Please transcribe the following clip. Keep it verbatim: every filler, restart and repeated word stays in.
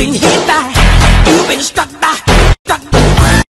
been hit by, you've been struck